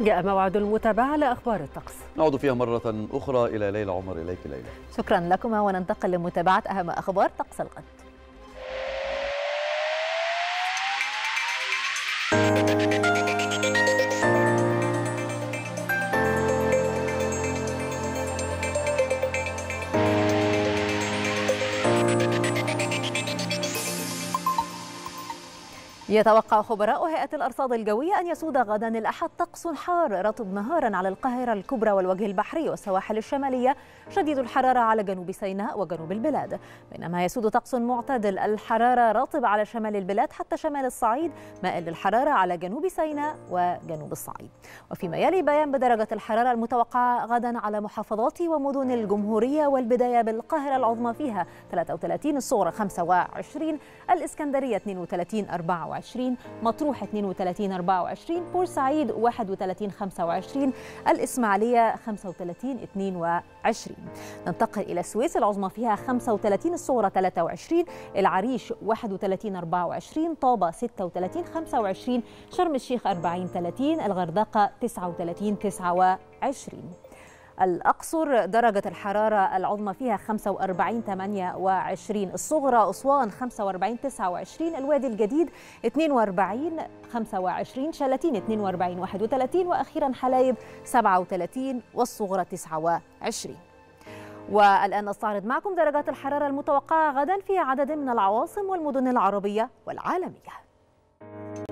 جاء موعد المتابعة لأخبار الطقس. نعود فيها مرة أخرى إلى ليلى عمر. إليك ليلى. شكرا لكما، وننتقل لمتابعة أهم أخبار طقس الغد. يتوقع خبراء هيئة الأرصاد الجوية أن يسود غدا الأحد طقس حار رطب نهارا على القاهرة الكبرى والوجه البحري والسواحل الشمالية، شديد الحرارة على جنوب سيناء وجنوب البلاد، بينما يسود طقس معتدل الحرارة رطب على شمال البلاد حتى شمال الصعيد، مائل للحرارة على جنوب سيناء وجنوب الصعيد. وفيما يلي بيان بدرجة الحرارة المتوقعة غدا على محافظات ومدن الجمهورية، والبداية بالقاهرة العظمى فيها 33، الصغرى 25، الإسكندرية 32 24، مطروح 32 24، بورسعيد 31 25، الإسماعيلية 35 22. ننتقل إلى السويس، العظمى فيها 35، الصغرى 23، العريش 31 24، طابا 36 25، شرم الشيخ 40 30، الغردقة 39 29. الأقصر درجة الحرارة العظمى فيها 45 28، الصغرى أسوان 45 29، الوادي الجديد 42 25، شلتين 42 31، وأخيرا حلايب 37 والصغرى 29. والآن نستعرض معكم درجات الحرارة المتوقعة غدا في عدد من العواصم والمدن العربية والعالمية.